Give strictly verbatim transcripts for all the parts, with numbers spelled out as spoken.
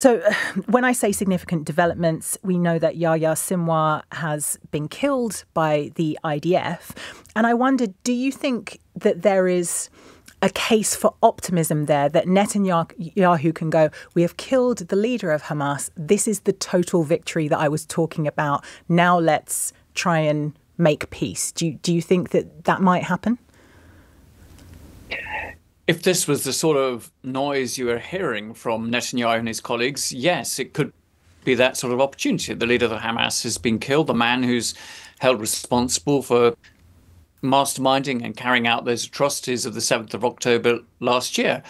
So when I say significant developments, we know that Yahya Sinwar has been killed by the I D F. And I wondered, do you think that there is a case for optimism there, that Netanyahu can go, we have killed the leader of Hamas. This is the total victory that I was talking about. Now let's try and make peace. Do you, do you think that that might happen? If this was the sort of noise you were hearing from Netanyahu and his colleagues, yes, it could be that sort of opportunity. The leader of Hamas has been killed, the man who's held responsible for masterminding and carrying out those atrocities of the seventh of October last year.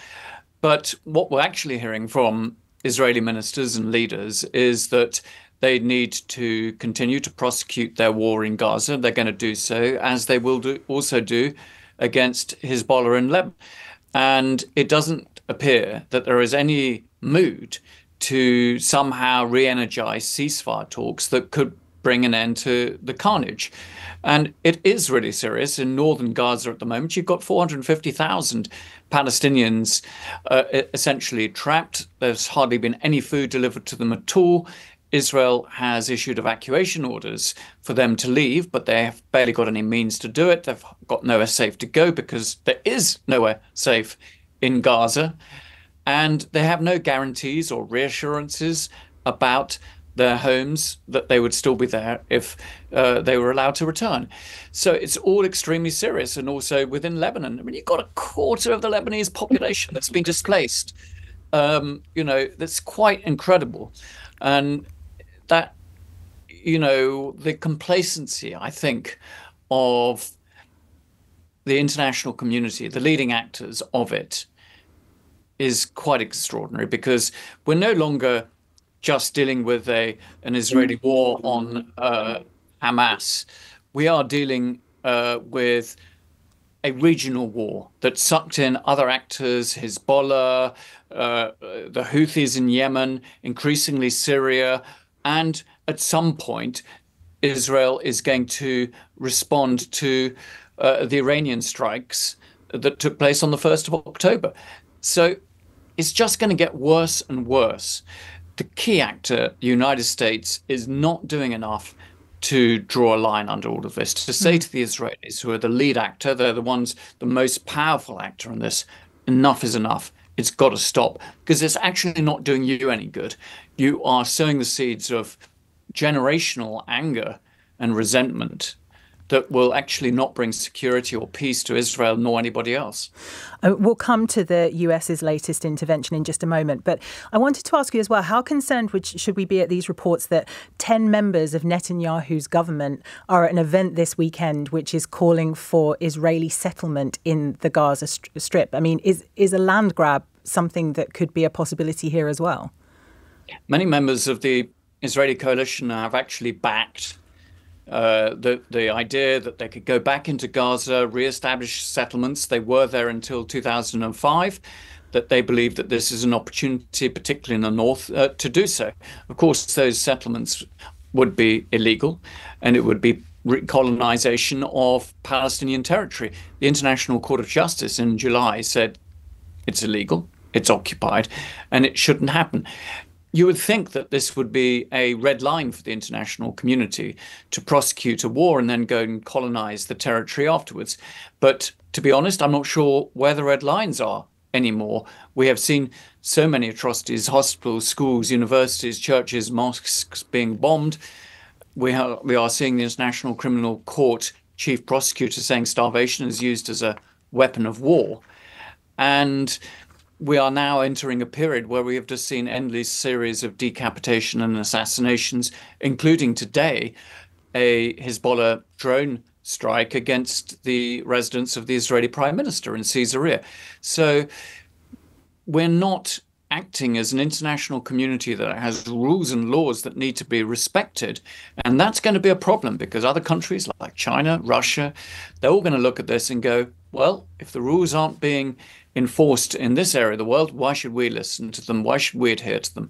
But what we're actually hearing from Israeli ministers and leaders is that they need to continue to prosecute their war in Gaza. They're going to do so, as they will do, also do against Hezbollah in Lebanon. And it doesn't appear that there is any mood to somehow re-energize ceasefire talks that could bring an end to the carnage. And it is really serious in northern Gaza at the moment. You've got four hundred fifty thousand Palestinians uh, essentially trapped. There's hardly been any food delivered to them at all. Israel has issued evacuation orders for them to leave, but they have barely got any means to do it. They've got nowhere safe to go because there is nowhere safe in Gaza. And they have no guarantees or reassurances about their homes, that they would still be there if uh, they were allowed to return. So it's all extremely serious. And also within Lebanon, I mean, you've got a quarter of the Lebanese population that's been displaced. Um, you know, that's quite incredible. And that, you know, the complacency, I think, of the international community, the leading actors of it, is quite extraordinary, because we're no longer just dealing with a an Israeli war on uh, Hamas. We are dealing uh, with a regional war that sucked in other actors, Hezbollah, uh, the Houthis in Yemen, increasingly Syria. And at some point, Israel is going to respond to uh, the Iranian strikes that took place on the first of October. So it's just going to get worse and worse. The key actor, the United States, is not doing enough to draw a line under all of this, to say to the Israelis, who are the lead actor, they're the ones, the most powerful actor in this, enough is enough. It's got to stop, because it's actually not doing you any good. You are sowing the seeds of generational anger and resentment that will actually not bring security or peace to Israel nor anybody else. Uh, we'll come to the U S's latest intervention in just a moment. But I wanted to ask you as well, how concerned would, should we be at these reports that ten members of Netanyahu's government are at an event this weekend which is calling for Israeli settlement in the Gaza Strip? I mean, is, is a land grab something that could be a possibility here as well? Many members of the Israeli coalition have actually backed Uh, the, the idea that they could go back into Gaza, re-establish settlements. They were there until two thousand five, that they believe that this is an opportunity, particularly in the north, uh, to do so. Of course, those settlements would be illegal, and it would be recolonization of Palestinian territory. The International Court of Justice in July said it's illegal, it's occupied, and it shouldn't happen. You would think that this would be a red line for the international community, to prosecute a war and then go and colonize the territory afterwards. But to be honest, I'm not sure where the red lines are anymore. We have seen so many atrocities, hospitals, schools, universities, churches, mosques being bombed. We are, we are seeing the International Criminal Court chief prosecutor saying starvation is used as a weapon of war. And we are now entering a period where we have just seen endless series of decapitation and assassinations, including today a Hezbollah drone strike against the residence of the Israeli Prime Minister in Caesarea. So we're not acting as an international community that has rules and laws that need to be respected. And that's going to be a problem, because other countries like China, Russia, they're all going to look at this and go, well, if the rules aren't being enforced in this area of the world, why should we listen to them? Why should we adhere to them?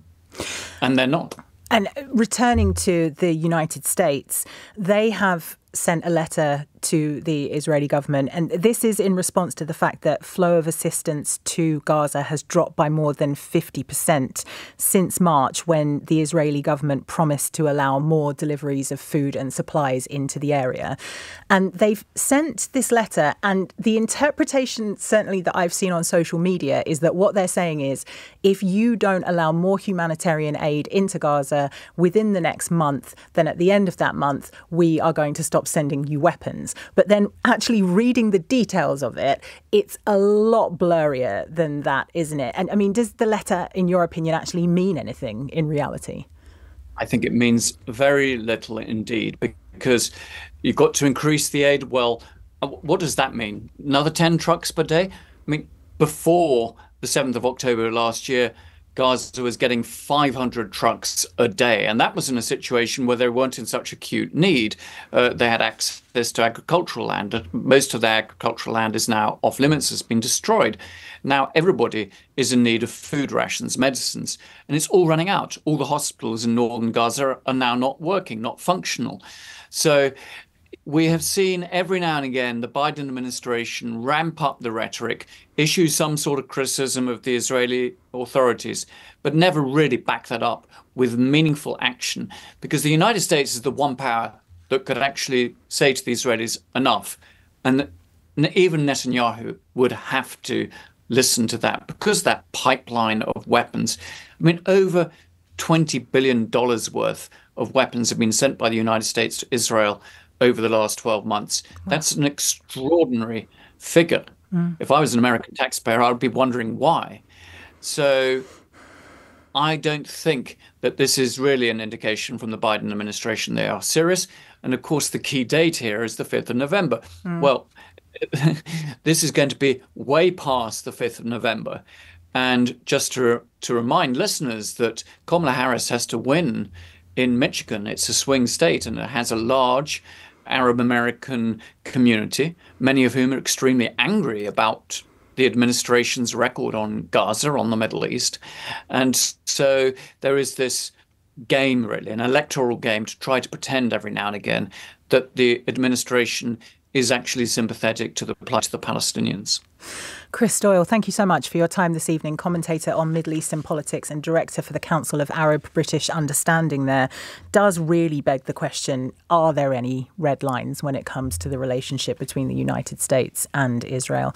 And they're not. And returning to the United States, they have sent a letter to the Israeli government. And this is in response to the fact that flow of assistance to Gaza has dropped by more than fifty percent since March, when the Israeli government promised to allow more deliveries of food and supplies into the area. And they've sent this letter, and the interpretation, certainly that I've seen on social media, is that what they're saying is, if you don't allow more humanitarian aid into Gaza within the next month, then at the end of that month, we are going to stop sending you weapons. But then actually reading the details of it, it's a lot blurrier than that, isn't it? And I mean, does the letter, in your opinion, actually mean anything in reality? I think it means very little indeed, because you've got to increase the aid. Well, what does that mean? Another ten trucks per day? I mean, before the seventh of October last year, Gaza was getting five hundred trucks a day, and that was in a situation where they weren't in such acute need. Uh, they had access to agricultural land. Most of their agricultural land is now off limits, has been destroyed. Now everybody is in need of food rations, medicines, and it's all running out. All the hospitals in northern Gaza are now not working, not functional. So we have seen every now and again the Biden administration ramp up the rhetoric, issue some sort of criticism of the Israeli authorities, but never really back that up with meaningful action, because the United States is the one power that could actually say to the Israelis, enough. And even Netanyahu would have to listen to that, because that pipeline of weapons, I mean, over twenty billion dollars worth of weapons have been sent by the United States to Israel over the last twelve months. That's an extraordinary figure. Mm. If I was an American taxpayer, I would be wondering why. So I don't think that this is really an indication from the Biden administration they are serious. And of course, the key date here is the fifth of November. Mm. Well, this is going to be way past the fifth of November. And just to, to remind listeners that Kamala Harris has to win in Michigan. It's a swing state, and it has a large Arab American community, many of whom are extremely angry about the administration's record on Gaza, on the Middle East. And so there is this game, really, an electoral game, to try to pretend every now and again that the administration is actually sympathetic to the plight of the Palestinians. Chris Doyle, thank you so much for your time this evening, commentator on Middle Eastern politics and director for the Council of Arab-British Understanding there. Does really beg the question, are there any red lines when it comes to the relationship between the United States and Israel?